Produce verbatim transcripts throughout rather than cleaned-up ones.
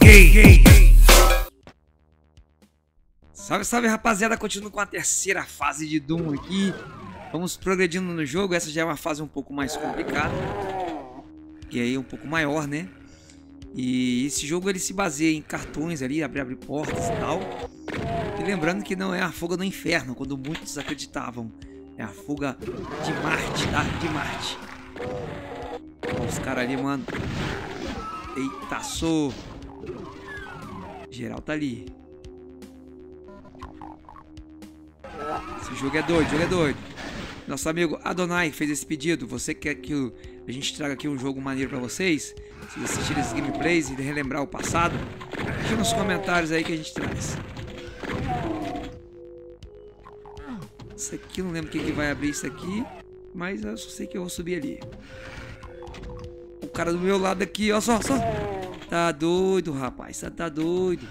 Gay. Salve, salve, rapaziada, continuo com a terceira fase de Doom aqui. Vamos progredindo no jogo, essa já é uma fase um pouco mais complicada. E aí um pouco maior, né? E esse jogo ele se baseia em cartões ali, abre, abre portas e tal. E lembrando que não é a fuga do inferno, quando muitos acreditavam. É a fuga de Marte, tá? De Marte. Os caras ali, mano. Eita, sou. Geral tá ali. Esse jogo é doido, jogo é doido. Nosso amigo Adonai fez esse pedido. Você quer que a gente traga aqui um jogo maneiro pra vocês? Se assistirem esses gameplays e relembrar o passado, deixa nos comentários aí que a gente traz. Isso aqui, não lembro quem que vai abrir isso aqui, mas eu só sei que eu vou subir ali. O cara do meu lado aqui, ó, só, só. Tá doido, rapaz, tá doido.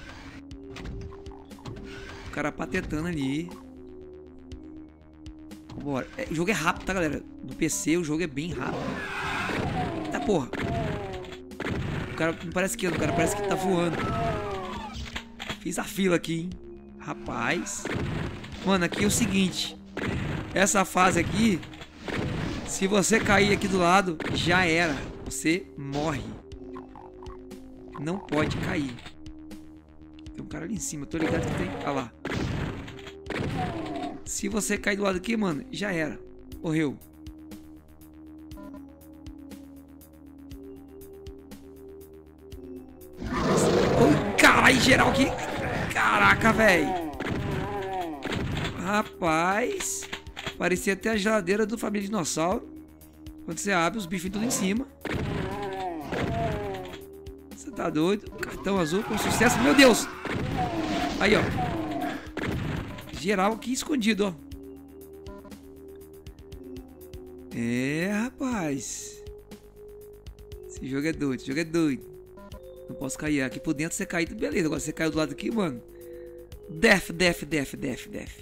O cara patetando ali. Bora. É, o jogo é rápido, tá, galera? No P C o jogo é bem rápido. Eita porra. O cara não parece que, o cara parece que tá voando. Fiz a fila aqui, hein? Rapaz. Mano, aqui é o seguinte. Essa fase aqui, se você cair aqui do lado, já era. Você morre. Não pode cair. Tem um cara ali em cima, eu tô ligado que tem. Olha lá. Se você cair do lado aqui, mano, já era. Morreu. Oh, caralho, geral aqui. Caraca, velho. Rapaz. Parecia até a geladeira do Família Dinossauro. Quando você abre, os bichos tudo em cima. Você tá doido? Cartão azul com sucesso. Meu Deus. Aí, ó. Geral aqui escondido, ó. É, rapaz. Esse jogo é doido, esse jogo é doido. Não posso cair. Aqui por dentro você caiu, beleza. Agora você caiu do lado aqui, mano. Def, def, def, def, def.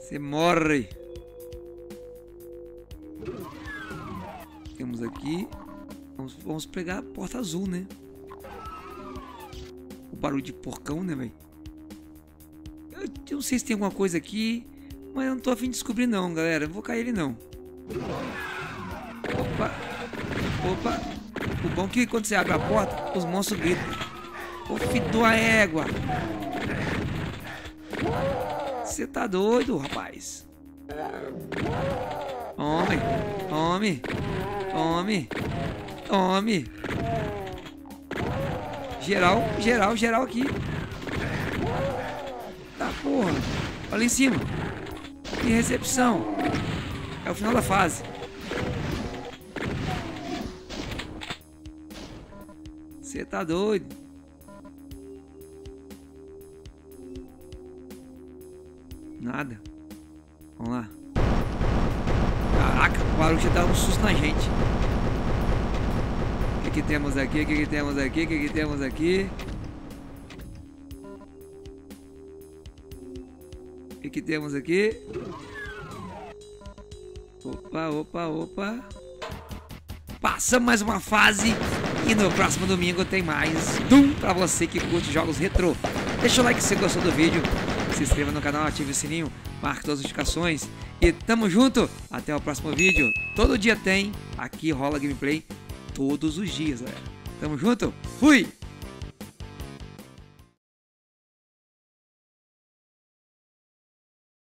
Você morre. Temos aqui. Vamos, vamos pegar a porta azul, né? O barulho de porcão, né, velho? Eu não sei se tem alguma coisa aqui, mas eu não tô afim de descobrir não, galera. Eu não vou cair ele não. Opa! Opa! O bom é que quando você abre a porta, os monstros gritam. Ô, fidou a égua! Você tá doido, rapaz? Homem! Homem! Homem! Homem! Geral, geral, geral aqui. Tá porra. Olha em cima. E recepção. É o final da fase. Você tá doido. Nada. Vamos lá. Caraca, o barulho já dá um susto na gente. O que temos aqui? O que temos aqui? O que temos aqui? O que temos aqui? Opa, opa, opa. Passamos mais uma fase. E no próximo domingo tem mais Doom pra você que curte jogos retrô. Deixa o like se gostou do vídeo. Se inscreva no canal, ative o sininho. Marque todas as notificações. E tamo junto. Até o próximo vídeo. Todo dia tem. Aqui rola gameplay. Todos os dias, galera. Tamo junto? Fui!